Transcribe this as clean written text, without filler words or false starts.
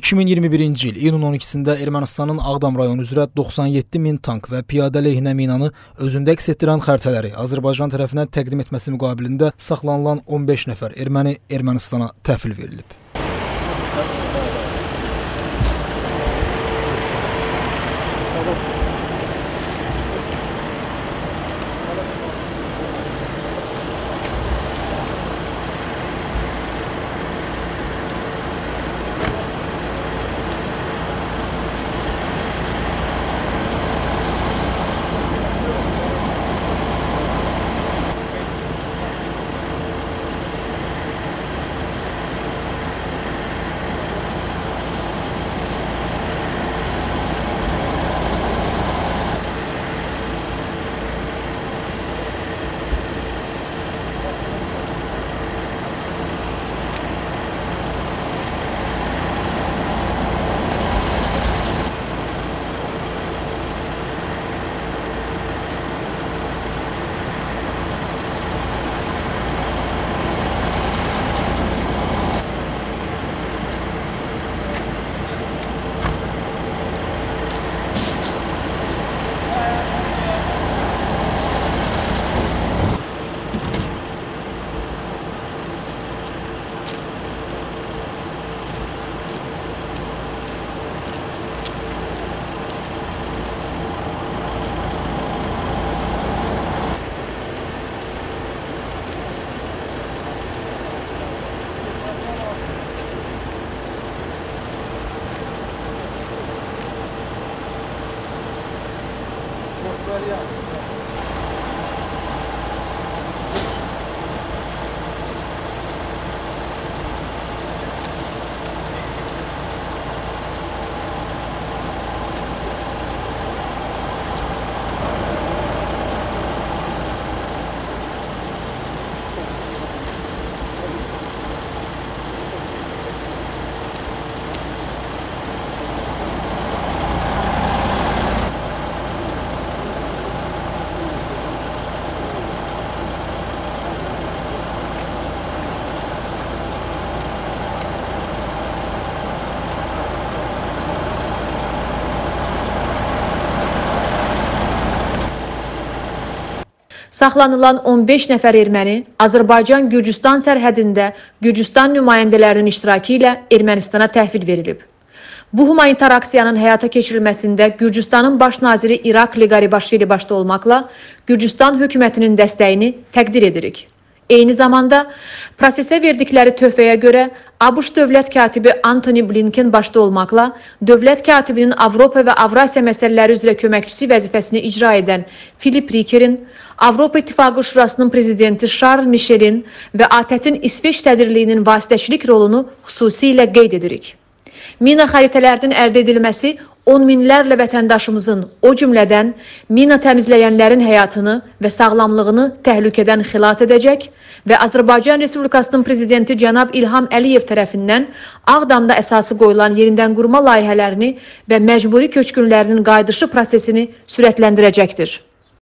2021-ci il iyunun 12-sində Ermənistanın Ağdam rayonu üzrə 97 min tank və piyada lehinə minanı özündə əks etdirən xəritələri Azərbaycan tərəfindən təqdim etməsi müqabilində saxlanılan 15 nəfər erməni Ermənistana təhvil verilib. Saxlanılan 15 nəfər erməni Azərbaycan-Gürcüstan sərhədində Gürcüstan nümayəndələrinin iştirakı ilə Ermənistana təhvil verilib. Bu humanitar aksiyanın həyata keçirilməsində Gürcüstanın baş naziri İrak Ligari Başvili başda olmaqla Gürcüstan hökumətinin dəstəyini təqdir edirik. Eyni zamanda prosesə verdikləri töhfəyə görə ABŞ dövlət katibi Antoni Blinken başda olmaqla dövlət katibinin Avropa və Avrasiya məsələləri üzrə köməkçisi vəzifəsini icra edən Filip Rikerin, Avropa İttifaqı Şurasının prezidenti Charles Michelin və ATƏT-in İsveç sədirliyinin vasitəçilik rolunu xüsusilə qeyd edirik. Mina xəritələrinin əldə edilməsi 10 minlərlə vətəndaşımızın, o cümlədən mina təmizləyənlərin həyatını və sağlamlığını təhlükədən xilas edəcək və Azərbaycan Respublikasının prezidenti cənab İlham Əliyev tərəfindən Ağdamda əsası qoyulan yenidən qurma layihələrini və məcburi köçkünlərinin qayıdışı prosesini sürətləndirəcəkdir.